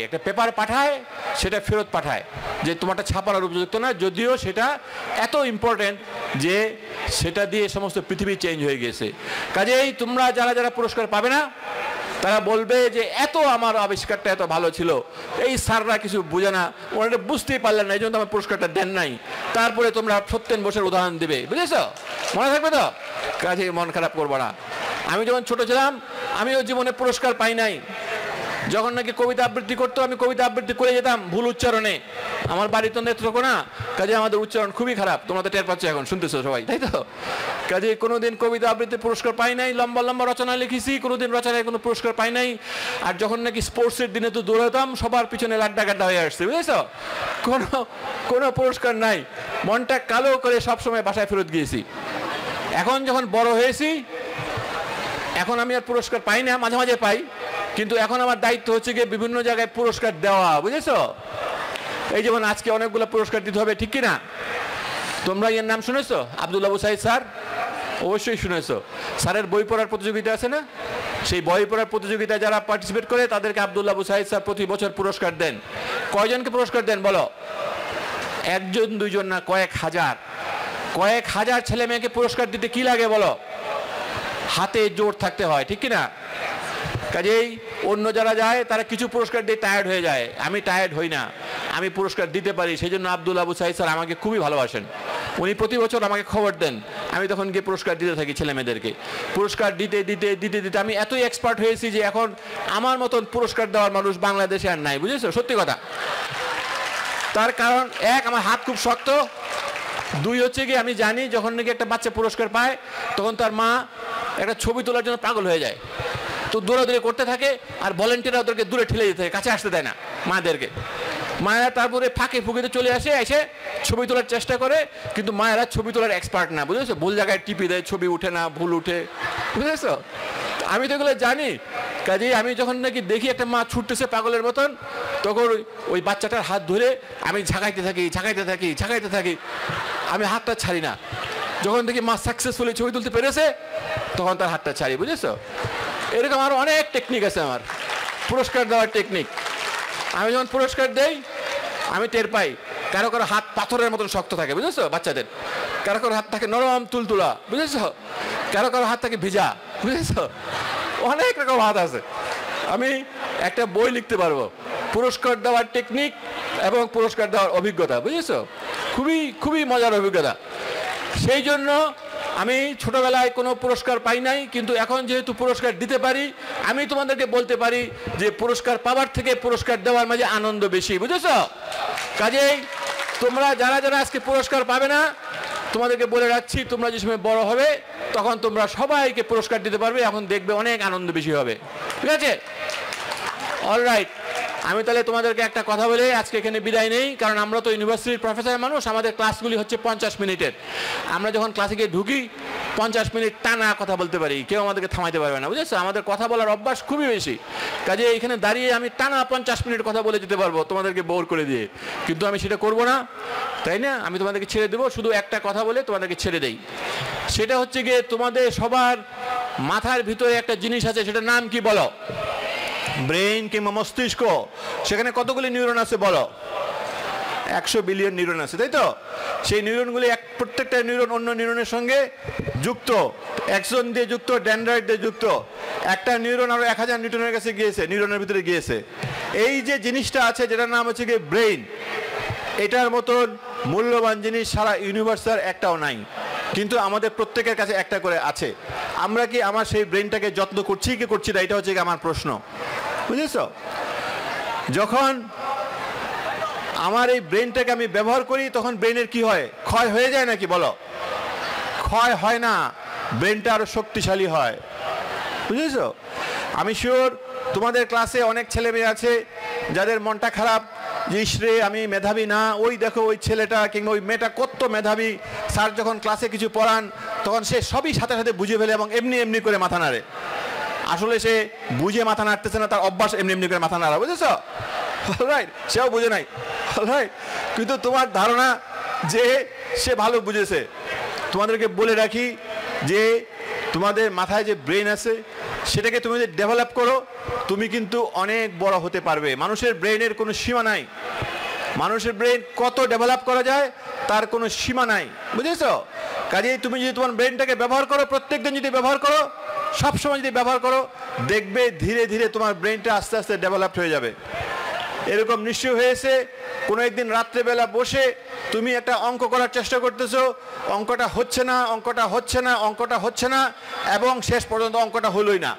एक पेपार पाठाय सेटा फेरत पाठाय जे तुम्हारा छापार उपयुक्त ना जदिव सेटा एत इम्पोर्टेंट जे सेटा दिए समस्त पृथ्वी चेंज हो गए काजेई तुम्हारा जरा जरा पुरस्कार पाबे ना तारा बोलबे जे एतो आमार आविष्कारटा एतो भालो छिलो एई साररा किछु बुझे ना ओनाटा बुझतेई पारलेन ना एइजोन्नो आमार पुरस्कारटा देन नाई तारपरे तोमरा सत्येन बोसेर उदाहरण दिबे बुझेছো মনে থাকবে তো কাজেই মন খারাপ করবে না। আমি যখন ছোট ছিলাম আমিও জীবনে পুরস্কার পাই নাই। যখন নাকি কবিতা আবৃত্তি করতো আমি কবিতা আবৃত্তি করে যেতাম ভুল উচ্চারণে। আমার বাড়ি তো নেত্রকোনা, কাজে আমাদের উচ্চারণ খুবই খারাপ, তোমরা তো টের পাচ্ছ এখন, শুনতেছো সবাই, তাই তো? কাজে কোনোদিন কবিতা আবৃত্তি পুরস্কার পাই নাই, লম্বা লম্বা রচনা লিখেছি, কোনোদিন রচনায় কোনো পুরস্কার পাই নাই। আর যখন নাকি স্পোর্টসের দিনে তো দৌড়াতাম, সবার পিছনে লাড্ডা গাড্ডা হয়ে আসছে, বুঝেছো? কোনো পুরস্কার নাই, মনটা কালো করে সবসময় বাসায় ফেরত গিয়েছি। এখন যখন বড় হয়েছি এখন আমি আর পুরস্কার পাই না, মাঝে মাঝে পাই, কিন্তু এখন আমার দায়িত্ব হচ্ছে গিয়ে বিভিন্ন জায়গায় পুরস্কার দেওয়া, বুঝেছো? এই যেমন আজকে অনেকগুলো পুরস্কার দিতে হবে, ঠিক কিনা? তোমরা এর নাম শুনেছো, আব্দুল্লাহ আবু সাঈদ স্যার? অবশ্যই শুনেছো। স্যারের বই পড়ার প্রতিযোগিতা আছে না, সেই বই পড়ার প্রতিযোগিতায় যারা পার্টিসিপেট করে তাদেরকে আব্দুল্লাহ আবু সাঈদ স্যার প্রতি বছর পুরস্কার দেন। কয়জনকে পুরস্কার দেন বলো? একজন দুইজন না, কয়েক হাজার ছেলে মেয়েকে পুরস্কার দিতে কি লাগে বলো? হাতে জোর থাকতে হয়, ঠিক কিনা? কাজেই অন্য যারা যায় তারা কিছু পুরস্কার দিয়ে টায়ার্ড হয়ে যায়, আমি টায়ার্ড হই না, আমি পুরস্কার দিতে পারি। সেই জন্য আব্দুল্লাহ আবু সাঈদ স্যার আমাকে খুবই ভালোবাসেন, উনি প্রতি বছর আমাকে খবর দেন, আমি তখন গিয়ে পুরস্কার দিতে থাকি ছেলেমেয়েদেরকে। পুরস্কার দিতে দিতে দিতে দিতে আমি এতই এক্সপার্ট হয়েছি যে এখন আমার মতন পুরস্কার দেওয়ার মানুষ বাংলাদেশে আর নাই, বুঝেছো? সত্যি কথা। তার কারণ এক, আমার হাত খুব শক্ত, দুই হচ্ছে কি আমি জানি যখন নাকি একটা বাচ্চা পুরস্কার পায় তখন তার মা একটা ছবি তোলার জন্য পাগল হয়ে যায়, তো দৌড়াদৌড়ি করতে থাকে, আর ভলেন্টিয়াররা ওদেরকে দূরে ঠেলে দিতে থাকে, কাছে আসতে দেয় না মায়েদেরকে। মায়েরা তারপরে ফাঁকে ফুঁকিতে চলে আসে, এসে ছবি তোলার চেষ্টা করে, কিন্তু মায়েরা ছবি তোলার এক্সপার্ট না, বুঝেছো? ভুল জায়গায় টিপি দেয়, ছবি উঠে না, ভুল উঠে, বুঝেছো? আমি তো এগুলো জানি। কাজেই আমি যখন নাকি দেখি একটা মা ছুটতেছে পাগলের মতন, তখন ওই বাচ্চাটার হাত ধরে আমি ঝাঁকাইতে থাকি, আমি হাতটা ছাড়ি না। যখন দেখি মা সাকসেসফুলি ছবি তুলতে পেরেছে তখন তার হাতটা ছাড়ি, বুঝেছো? এরকম আরও অনেক টেকনিক আছে আমার পুরস্কার দেওয়ার টেকনিক। আমি যখন পুরস্কার দেই আমি টের পাই কারো কারো হাত পাথরের মতন শক্ত থাকে, বুঝেছো? বাচ্চাদের কারো কারো হাত থাকে নরম তুলতুলা, বুঝেছো? কারো কারো হাত থাকে ভিজা, বুঝেছো? অনেক রকম হাত আছে। আমি একটা বই লিখতে পারবো পুরস্কার দেওয়ার টেকনিক এবং পুরস্কার দেওয়ার অভিজ্ঞতা, বুঝেছো? খুবই খুবই মজার অভিজ্ঞতা। সেই জন্য আমি ছোটবেলায় কোনো পুরস্কার পাই নাই, কিন্তু এখন যেহেতু পুরস্কার দিতে পারি আমি তোমাদেরকে বলতে পারি যে পুরস্কার পাওয়ার থেকে পুরস্কার দেওয়ার মাঝে আনন্দ বেশি, বুঝেছো? কাজেই তোমরা যারা যারা আজকে পুরস্কার পাবে না তোমাদেরকে বলে রাখছি, তোমরা যে সময় বড় হবে তখন তোমরা সবাইকে পুরস্কার দিতে পারবে, এখন দেখবে অনেক আনন্দ বেশি হবে, ঠিক আছে? অলরাইট, আমি তাহলে তোমাদেরকে একটা কথা বলে আজকে এখানে বিদায় নেই, কারণ আমরা তো ইউনিভার্সিটির প্রফেসর মানুষ, আমাদের ক্লাসগুলি হচ্ছে 50 মিনিটের। আমরা যখন ক্লাসে গিয়ে ঢুকি 50 মিনিট টানা কথা বলতে পারি, কেউ আমাদেরকে থামাইতে পারবে না, বুঝেছো? আমাদের কথা বলার অভ্যাস খুবই বেশি, কাজে এখানে দাঁড়িয়ে আমি টানা 50 মিনিট কথা বলে যেতে পারবো তোমাদেরকে বোর করে দিয়ে, কিন্তু আমি সেটা করবো না, তাই না? আমি তোমাদেরকে ছেড়ে দেবো, শুধু একটা কথা বলে তোমাদেরকে ছেড়ে দেই। সেটা হচ্ছে গিয়ে তোমাদের সবার মাথার ভিতরে একটা জিনিস আছে, সেটার নাম কি বলো? ব্রেইন কিংবা মস্তিষ্ক। সেখানে কতগুলি নিউরন আছে বলো? 100 বিলিয়ন নিউরন আছে, তাই তো? সেই নিউরনগুলি প্রত্যেকটা নিউরন অন্য নিউরনের সঙ্গে যুক্ত, অ্যাক্সন দিয়ে যুক্ত, ডেনড্রাইট দিয়ে যুক্ত। একটা নিউরন আরও 1000 নিউটনের কাছে গিয়েছে, নিউরনের ভিতরে গিয়েছে। এই যে জিনিসটা আছে যেটার নাম হচ্ছে গিয়ে ব্রেইন, এটার মতন মূল্যবান জিনিস সারা ইউনিভার্সাল একটাও নাই, কিন্তু আমাদের প্রত্যেকের কাছে একটা করে আছে। আমরা কি আমার সেই ব্রেইনটাকে যত্ন করছি কি করছি না, এটা হচ্ছে কি আমার প্রশ্ন, বুঝেছো? যখন আমার এই ব্রেনটাকে আমি ব্যবহার করি তখন ব্রেনের কি হয়? ক্ষয় হয়ে যায় নাকি বলো? ক্ষয় হয় না, ব্রেনটা আরো শক্তিশালী হয়, বুঝেছো? আমি শিওর তোমাদের ক্লাসে অনেক ছেলে মেয়ে আছে যাদের মনটা খারাপ, যে ইসরে আমি মেধাবী না, ওই দেখো ওই ছেলেটা কিংবা ওই মেয়েটা কত মেধাবী, স্যার যখন ক্লাসে কিছু পড়ান তখন সে সবই সাথে সাথে বুঝে ফেলে এবং এমনি এমনি করে মাথা নাড়ে। আসলে সে বুঝে মাথা নাড়তেছে না, তার অভ্যাস এমনি এমনি করে মাথা নাড়া, বুঝেছো? অলরাইট, সেও বুঝে নাই, অলরাইট, কিন্তু তোমার ধারণা যে সে ভালো বুঝেছে। তোমাদেরকে বলে রাখি যে তোমাদের মাথায় যে ব্রেন আছে সেটাকে তুমি যদি ডেভেলপ করো তুমি কিন্তু অনেক বড় হতে পারবে। মানুষের ব্রেনের কোনো সীমা নাই, মানুষের ব্রেন কত ডেভেলপ করা যায় তার কোনো সীমা নাই, বুঝেছো? কাজেই তুমি যদি তোমার ব্রেনটাকে ব্যবহার করো, প্রত্যেক দিন যদি ব্যবহার করো, সবসময় যদি ব্যবহার করো, দেখবে ধীরে ধীরে তোমার ব্রেনটা আস্তে আস্তে ডেভেলপ হয়ে যাবে। এরকম নিশ্চয় হয়েছে, কোনো একদিন রাত্রেবেলা বসে তুমি একটা অঙ্ক করার চেষ্টা করতেছো, অঙ্কটা হচ্ছে না এবং শেষ পর্যন্ত অঙ্কটা হলোই না।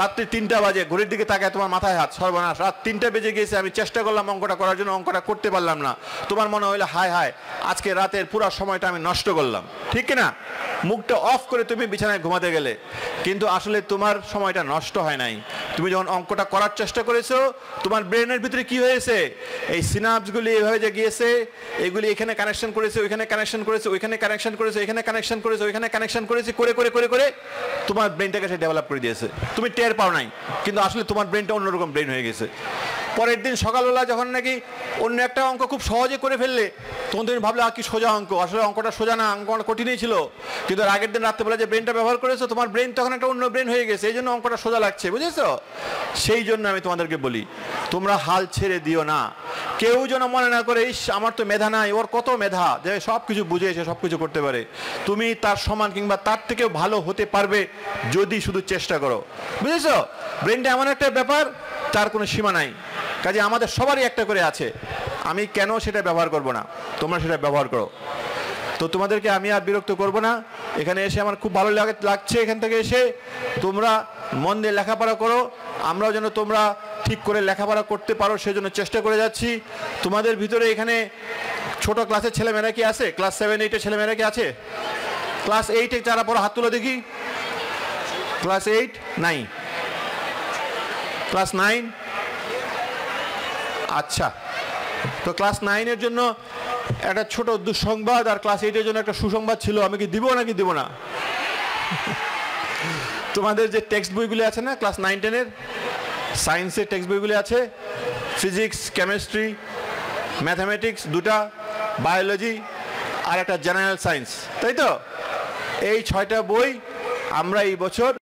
রাত্রি 3টা বাজে, ঘড়ির দিকে তাকায় তোমার মাথায় হাত, সর্বনাশ, রাত 3টা বেজে গিয়েছে, আমি চেষ্টা করলাম অঙ্কটা করার জন্য, অঙ্কটা করতে পারলাম না। তোমার মনে হইলো হায় হায়, আজকে রাতের পুরো সময়টা আমি নষ্ট করলাম, ঠিক কিনা? মুখটা অফ করে তুমি বিছানায় ঘুমাতে গেলে, কিন্তু আসলে তোমার সময়টা নষ্ট হয় নাই। তুমি যখন অঙ্কটা করার চেষ্টা করেছো, তোমার ব্রেনের ভিতরে কি হয়েছে, এই সিনাপসগুলি এভাবে যে গিয়েছে, এগুলি এখানে কানেকশন করেছে, ওইখানে কানেকশন করেছে, ওইখানে কানেকশন করেছে, এখানে কানেকশন করেছে, ওইখানে কানেকশন করেছে, করে করে করে করে তোমার ব্রেনটাকে সে ডেভেলপ করে দিয়েছে। তুমি টের পাও নাই, কিন্তু আসলে তোমার ব্রেনটা অন্যরকম ব্রেন হয়ে গেছে। পরের দিন সকালবেলা যখন নাকি অন্য একটা অঙ্ক খুব সহজে করে ফেললে, তখন তুমি ভাবলে আর কি সোজা অঙ্ক, আসলে অঙ্কটা সোজা না, অঙ্ক কঠিনই ছিল, কিন্তু আগের দিন রাত্রেবেলা যে ব্রেনটা ব্যবহার করেছো, তোমার ব্রেন তখন একটা অন্য ব্রেন হয়ে গেছে, এই জন্য অঙ্কটা সোজা লাগছে, বুঝেছো? সেই জন্য আমি তোমাদেরকে বলি, তোমরা হাল ছেড়ে দিও না। কেউ যেন মনে না করে ইস আমার তো মেধা নাই, ওর কত মেধা, যে সব কিছু বুঝে এসে সব কিছু করতে পারে। তুমি তার সমান কিংবা তার থেকেও ভালো হতে পারবে যদি শুধু চেষ্টা করো, বুঝেছো? ব্রেনটা এমন একটা ব্যাপার, তার কোনো সীমা নাই। কাজে আমাদের সবারই একটা করে আছে, আমি কেন সেটা ব্যবহার করব না, তোমরা সেটা ব্যবহার করো। তো তোমাদেরকে আমি আর বিরক্ত করব না, এখানে এসে আমার খুব ভালো লাগছে, এখান থেকে এসে তোমরা মন দিয়ে লেখাপড়া করো, আমরাও যেন তোমরা ঠিক করে লেখাপড়া করতে পারো সেজন্য চেষ্টা করে যাচ্ছি। তোমাদের ভিতরে এখানে ছোট ক্লাসের ছেলেমেয়েরা কি আছে? ক্লাস 7-8-এর ছেলেমেয়েরা কি আছে? ক্লাস 8-এ যারা পড়ো হাত তুলে দেখি। ক্লাস 8-9, ক্লাস 9, আচ্ছা। তো ক্লাস 9-এর জন্য একটা ছোট দুঃসংবাদ আর ক্লাস 8-এর জন্য একটা সুসংবাদ ছিল, আমি কি দিব নাকি দিব না? তোমাদের যে টেক্সট বইগুলি আছে না, ক্লাস 9-10-এর সায়েন্সের টেক্সট বইগুলি আছে, ফিজিক্স, কেমিস্ট্রি, ম্যাথামেটিক্স দুটা, বায়োলজি আর একটা জেনারেল সায়েন্স, তাই তো? এই 6টা বই আমরা এই বছর